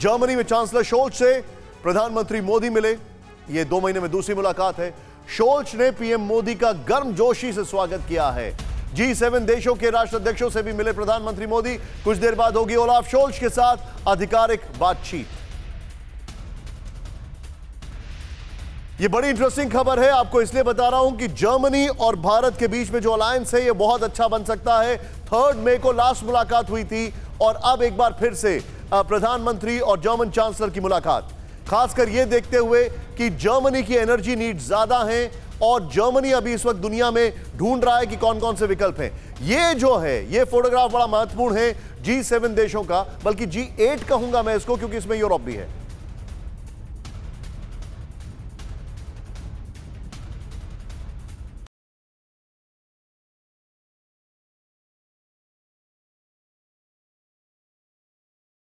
Germany में chancellor Scholz से प्रधानमंत्री मोदी मिले। ये 2 महीने में दूसरी मुलाकात है। शोल्ज ने पीएम मोदी का गर्मजोशी से स्वागत किया है। G7 देशों के राष्ट्राध्यक्षों से भी मिले प्रधानमंत्री मोदी। कुछ देर बाद होगी ओलाफ शोल्ज के साथ आधिकारिक बातचीत। यह बड़ी इंटरेस्टिंग खबर है, आपको इसलिए बता रहा हूं कि जर्मनी और भारत के बीच में जो अलायंस है यह बहुत अच्छा बन सकता है। 3 मई को लास्ट मुलाकात हुई थी और अब एक बार फिर से प्रधानमंत्री और जर्मन चांसलर की मुलाकात, खासकर यह देखते हुए कि जर्मनी की एनर्जी नीड ज्यादा हैं और जर्मनी अभी इस वक्त दुनिया में ढूंढ रहा है कि कौन कौन से विकल्प हैं। ये जो है ये फोटोग्राफ बड़ा महत्वपूर्ण है G7 देशों का, बल्कि G8 कहूंगा मैं इसको, क्योंकि इसमें यूरोप भी है।